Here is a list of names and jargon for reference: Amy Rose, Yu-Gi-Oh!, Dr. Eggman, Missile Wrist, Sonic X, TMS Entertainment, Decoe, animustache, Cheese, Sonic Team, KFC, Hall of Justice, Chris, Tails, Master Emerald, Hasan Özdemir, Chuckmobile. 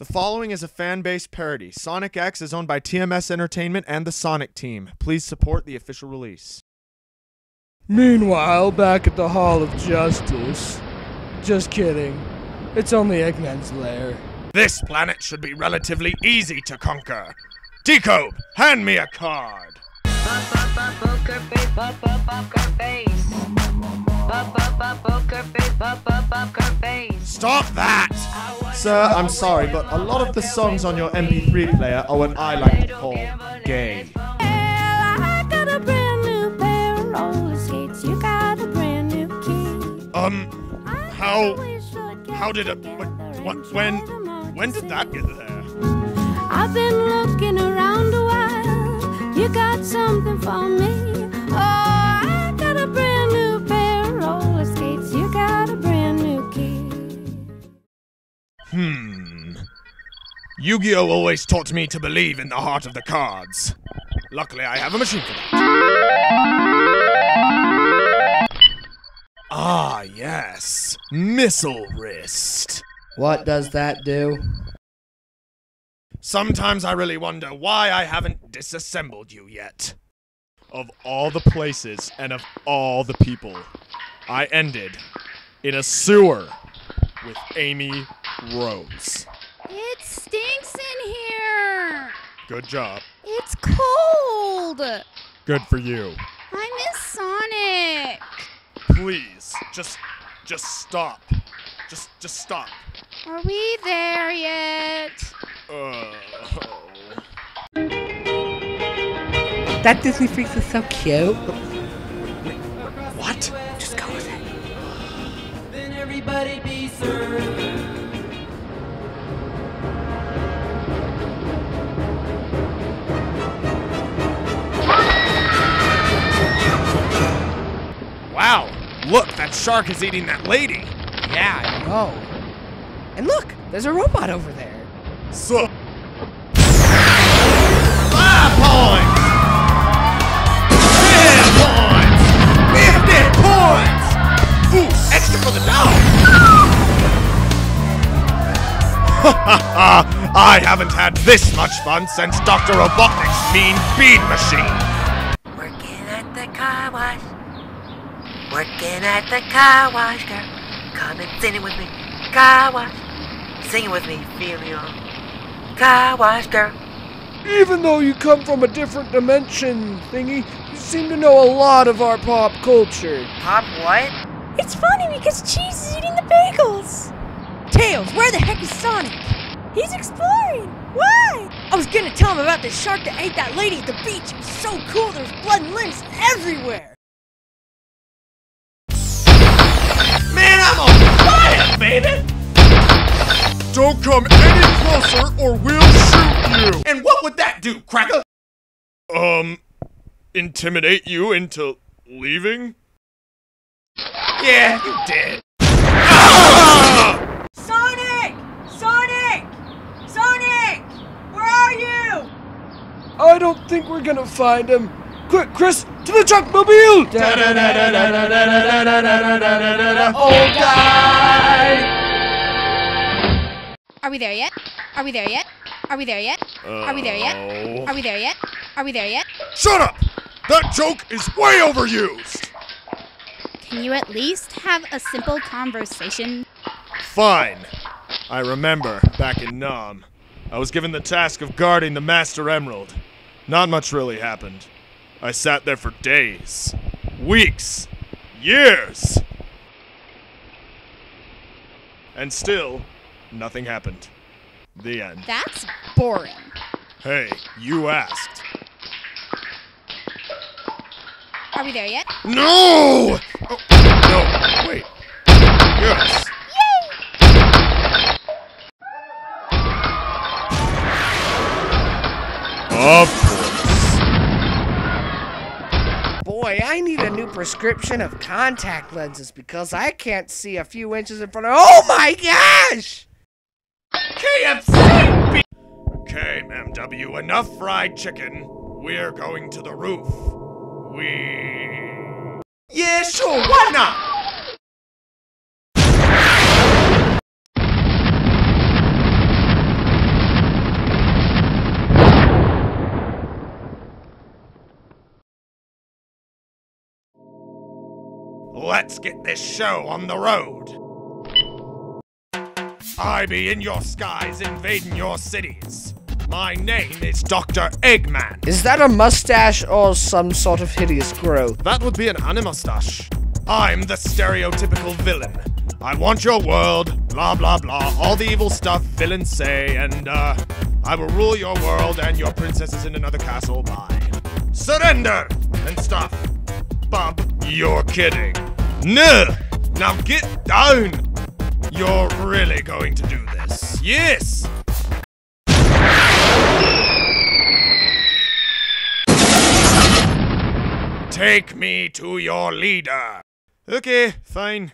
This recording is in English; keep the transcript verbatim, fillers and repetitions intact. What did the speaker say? The following is a fan-based parody. Sonic X is owned by T M S Entertainment and the Sonic Team. Please support the official release. Meanwhile, back at the Hall of Justice... Just kidding. It's only Eggman's lair. This planet should be relatively easy to conquer. Decoe, hand me a card! Poker face, poker face. Poker face, poker face. Stop that! Sir, I'm sorry, but a lot of the songs on your M P three player are what I like to call gay. Well, I got a brand new pair of roller skates. You got a brand new key. Um, how... How did it... What, when... When did that get there? I've been looking around a while. You got something for me. Oh, I got a brand new pair of roller skates. You got a brand new key. Hmm. Yu-Gi-Oh! Always taught me to believe in the heart of the cards. Luckily, I have a machine for that. Ah, yes. Missile Wrist. What does that do? Sometimes I really wonder why I haven't disassembled you yet. Of all the places and of all the people, I ended in a sewer with Amy Rose. It stinks in here! Good job. It's cold! Good for you. I miss Sonic! Please, just, just stop. Just, just stop. Are we there yet? Uh, oh. That Disney Freaks is so cute. What? Just go with it. Then everybody be served. Wow! Look, that shark is eating that lady. Yeah, I know. And look, there's a robot over there. So five points! Ten points! Fifty points! Ooh, extra for the dog! Ha ha ha! I haven't had this much fun since Doctor Robotnik's mean bead machine! Working at the car wash. Working at the car wash, girl. Come and sing it with me. Car wash. Sing it with me, feel you. Car wash, girl. Even though you come from a different dimension, thingy, you seem to know a lot of our pop culture. Pop what? It's funny because Cheese is eating the bagels. Tails, where the heck is Sonic? He's exploring. Why? I was gonna tell him about the shark that ate that lady at the beach. It was so cool. There was blood and limbs everywhere. Man, I'm on fire, baby! Don't come any closer or we'll shoot you! And what would that do, cracker? Um, intimidate you into leaving? Yeah, you did. Ah! Sonic! Sonic! Sonic! Where are you? I don't think we're gonna find him. Quick, Chris, to the Chuckmobile! Oh, God! Are we there yet? Are we there yet? Are we there yet? Are we there yet? Are we there yet? Are we there yet? Shut up! That joke is way overused! Can you at least have a simple conversation? Fine. I remember, back in Nam, I was given the task of guarding the Master Emerald. Not much really happened. I sat there for days, weeks, years. And still, nothing happened. The end. That's boring. Hey, you asked. Are we there yet? No! Oh, no, wait. Yes. Yay! Of course. Boy, I need a new prescription of contact lenses because I can't see a few inches in front of- Oh my gosh! K F C! Okay, M W, enough fried chicken. We're going to the roof. We... Yeah, sure, why not? Let's get this show on the road. I be in your skies, invading your cities. My name is Doctor Eggman. Is that a mustache or some sort of hideous growth? That would be an animustache. I'm the stereotypical villain. I want your world, blah blah blah, all the evil stuff villains say, and uh, I will rule your world and your princesses in another castle by surrender and stuff. Bub, you're kidding. No, now get down. You're really going to do this. Yes. Take me to your leader. Okay, fine.